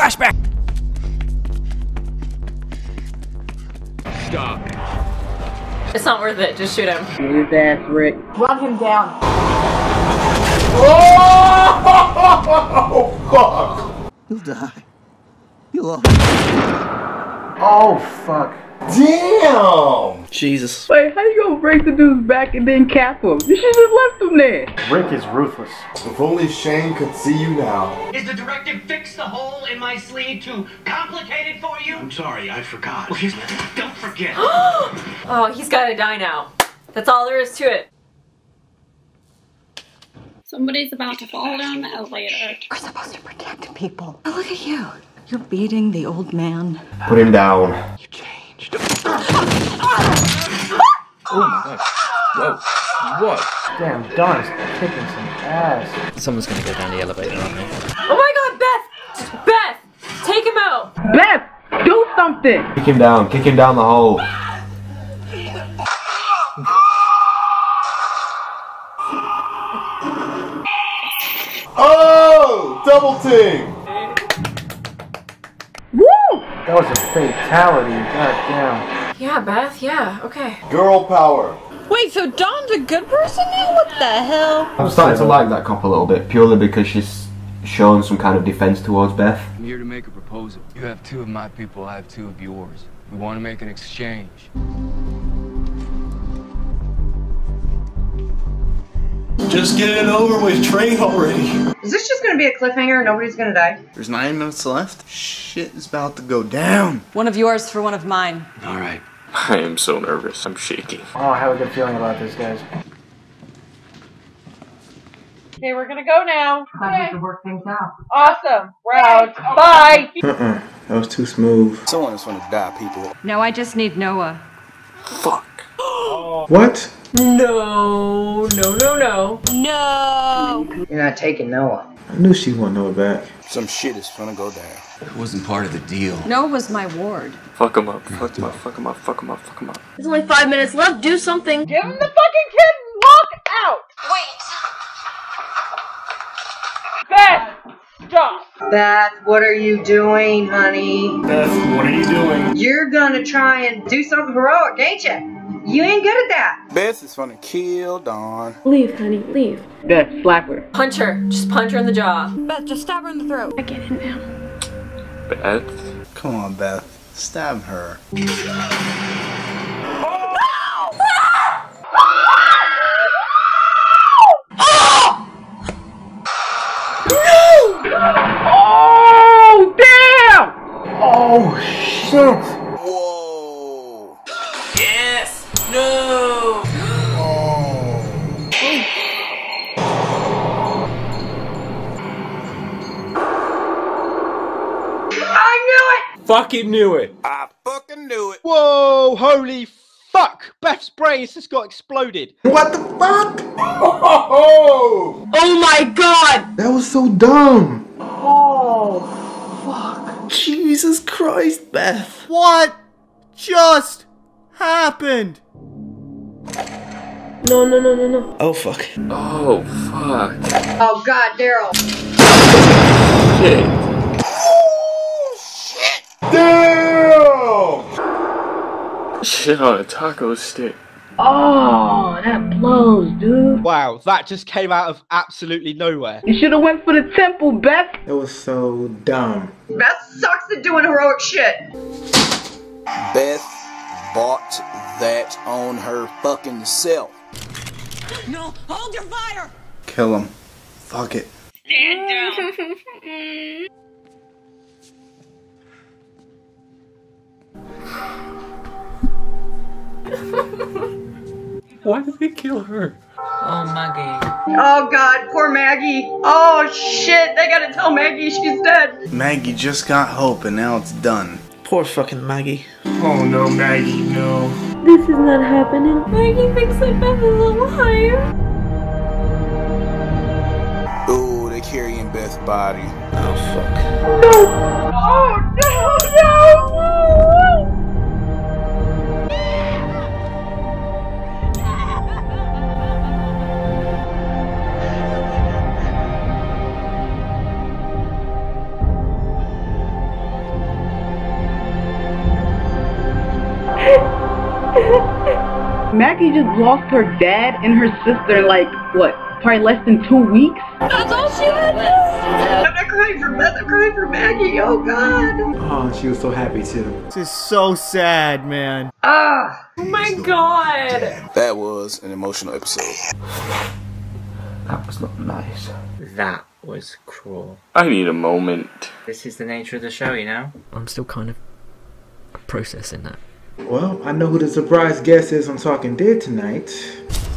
Flashback! Stop. It's not worth it. Just shoot him. Shoot his ass, Rick. Run him down. Oh, fuck! You'll die. You'll all... Oh, fuck. Damn! Jesus. Wait, how you gonna break the dude's back and then cap him? You should have left him there. Rick is ruthless. If only Shane could see you now. Is the directive fix the hole in my sleeve too complicated for you? I'm sorry, I forgot. Don't forget. Oh, he's gotta die now. That's all there is to it. Somebody's about to fall down the elevator. We're supposed to protect people. Now look at you. You're beating the old man. Put him down. You changed. Oh my god. Whoa. What? Damn, Don is kicking some ass. Someone's gonna go down the elevator, aren't they? Oh my god, Beth! Beth! Take him out! Beth! Do something! Kick him down. Kick him down the hole. Oh! Double team! That was a fatality, goddamn. Yeah, Beth, yeah, okay. Girl power. Wait, so Dawn's a good person now? What the hell? I'm starting to like that cop a little bit, purely because she's shown some kind of defense towards Beth. I'm here to make a proposal. You have two of my people, I have two of yours. We want to make an exchange. Just get it over with, trade already. Is this just gonna be a cliffhanger and nobody's gonna die? There's 9 minutes left. Shit is about to go down. One of yours for one of mine. All right. I am so nervous. I'm shaking. Oh, I have a good feeling about this, guys. Okay, we're gonna go now. I need to work things out. Awesome. We're out. Bye. That was too smooth. Someone is gonna die, people. No, I just need Noah. Fuck. What? No, no, no, no. No! You're not taking Noah. I knew she wanted Noah back. Some shit is gonna go down. It wasn't part of the deal. Noah was my ward. Fuck him up, fuck him up, fuck him up, fuck him up, fuck him up. There's only 5 minutes left, do something. Give him the fucking kid and walk out! Wait! Beth! Stop! Beth, what are you doing, honey? Beth, what are you doing? You're gonna try and do something heroic, ain't ya? You ain't good at that. Beth is gonna kill Dawn. Leave, honey, leave. Beth, slap her. Punch her. Just punch her in the jaw. Beth, just stab her in the throat. I get it now. Beth? Come on, Beth. Stab her. No! Oh, damn! Oh, shit. No! Oh. I knew it! Fucking knew it! I fucking knew it! Whoa! Holy fuck! Beth's brain just got exploded! What the fuck? Oh, oh my god! That was so dumb! Oh, fuck. Jesus Christ, Beth! What just happened? No, no, no, no, no. Oh, fuck. Oh, fuck. Oh, God, Daryl. Shit. Oh, shit. Daryl! Shit on a taco stick. Oh, that blows, dude. Wow, that just came out of absolutely nowhere. You should have went for the temple, Beth. It was so dumb. Beth sucks at doing heroic shit. Beth bought that on her fucking self. No, hold your fire! Kill him. Fuck it. Stand down. Why did they kill her? Oh, Maggie. Oh, God, poor Maggie. Oh, shit, they gotta tell Maggie she's dead. Maggie just got hope and now it's done. Poor fucking Maggie. Oh no, Maggie, no. This is not happening. Maggie thinks that Beth is alive. Ooh, they're carrying Beth's body. Oh fuck. No! Oh no, no, no! Maggie just lost her dad and her sister in like, what, probably less than 2 weeks? That's all she had left! I'm not crying for Beth, I'm crying for Maggie, oh god! Oh, she was so happy too. This is so sad, man. Ah! Oh my god! That was an emotional episode. That was not nice. That was cruel. I need a moment. This is the nature of the show, you know? I'm still kind of processing that. Well, I know who the surprise guest is on Talking Dead tonight.